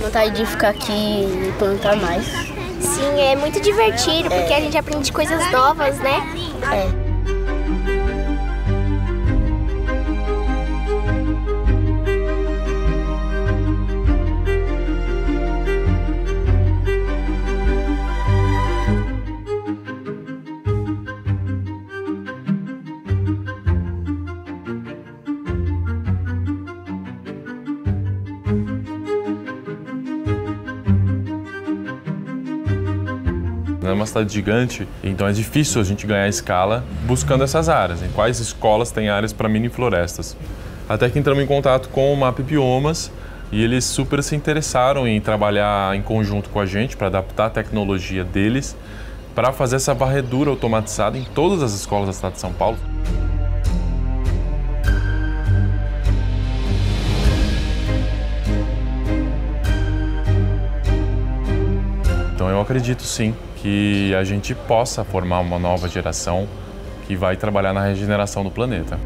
Vontade de ficar aqui e plantar mais. Sim, é muito divertido, porque a gente aprende coisas novas, né? É. É uma cidade gigante, então é difícil a gente ganhar escala buscando essas áreas, em quais escolas tem áreas para mini florestas. Até que entramos em contato com o MapBiomas e eles super se interessaram em trabalhar em conjunto com a gente para adaptar a tecnologia deles para fazer essa varredura automatizada em todas as escolas da cidade de São Paulo. Então eu acredito sim que a gente possa formar uma nova geração que vai trabalhar na regeneração do planeta.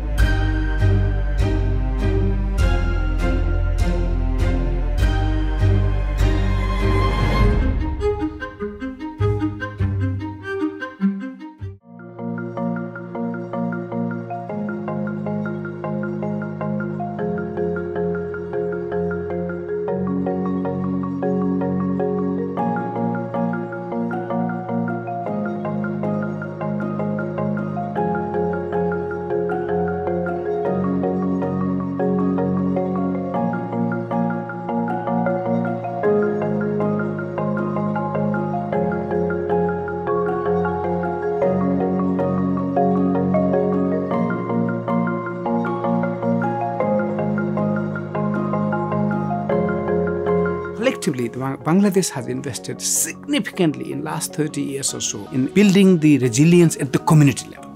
Collectively, Bangladesh has invested significantly in the last 30 years or so in building the resilience at the community level.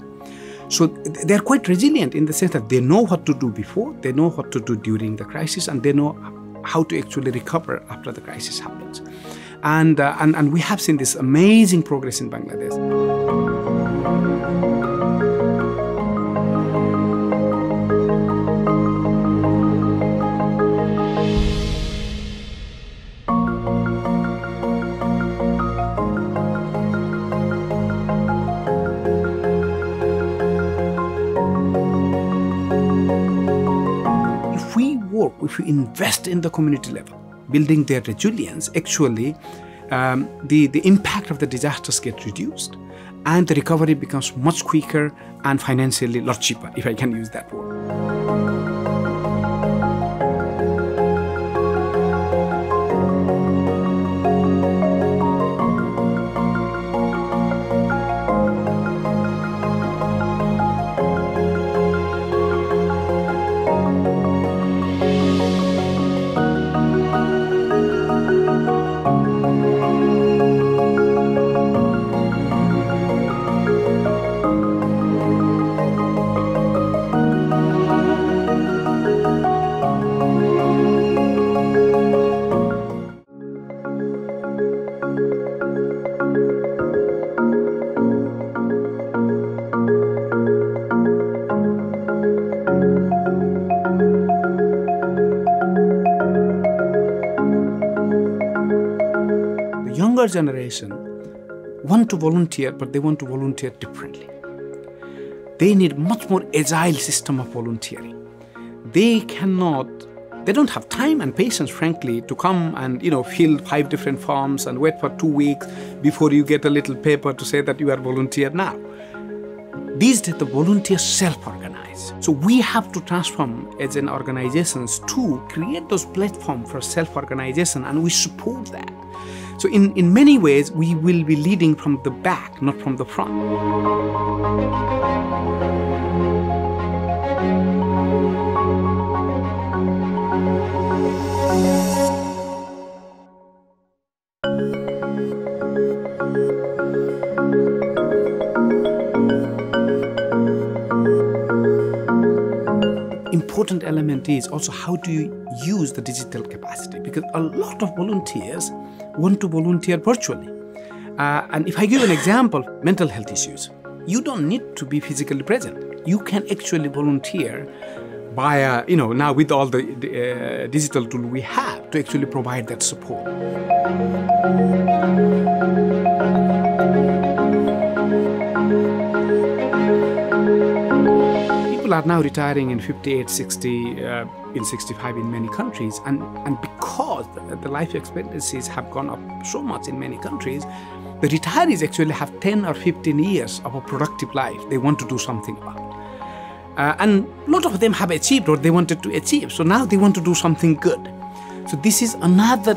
So they're quite resilient in the sense that they know what to do before, they know what to do during the crisis, and they know how to actually recover after the crisis happens. And we have seen this amazing progress in Bangladesh. If we invest in the community level, building their resilience, actually the impact of the disasters gets reduced and the recovery becomes much quicker and financially a lot cheaper, if I can use that word. The younger generation want to volunteer, but they want to volunteer differently. They need much more agile system of volunteering. They don't have time and patience, frankly, to come and fill 5 different forms and wait for 2 weeks before you get a little paper to say that you are volunteer now. These days, the volunteers self-organize. So we have to transform as an organizations to create those platforms for self-organization, and we support that. So in many ways, we will be leading from the back, not from the front. Important element is also how do you use the digital capacity, because a lot of volunteers want to volunteer virtually. And if I give an example, mental health issues, you don't need to be physically present. You can actually volunteer via, now with all the digital tool we have to actually provide that support. People are now retiring in 58, 60, in 65 in many countries, and because the life expectancies have gone up so much in many countries, the retirees actually have 10 or 15 years of a productive life they want to do something about. And a lot of them have achieved what they wanted to achieve, so now they want to do something good. So this is another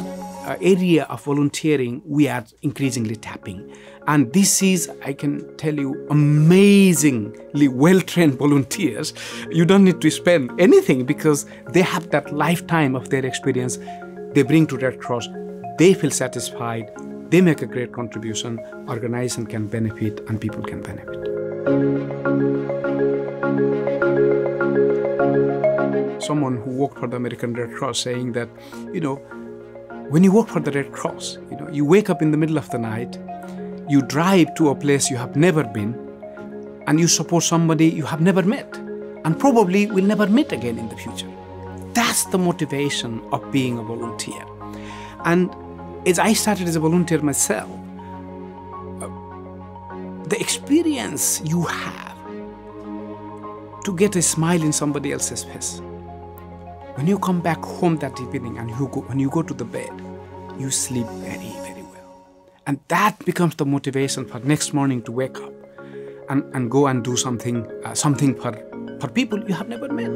area of volunteering we are increasingly tapping. And this is, I can tell you, amazingly well-trained volunteers. You don't need to spend anything because they have that lifetime of their experience they bring to Red Cross. They feel satisfied, they make a great contribution, organization can benefit and people can benefit. Someone who worked for the American Red Cross saying that, when you work for the Red Cross, you wake up in the middle of the night, you drive to a place you have never been, and you support somebody you have never met, and probably will never meet again in the future. That's the motivation of being a volunteer. And as I started as a volunteer myself, the experience you have to get a smile in somebody else's face, when you come back home that evening and when you go to the bed, you sleep very, very well. And that becomes the motivation for next morning to wake up and go and do something, something for people you have never met.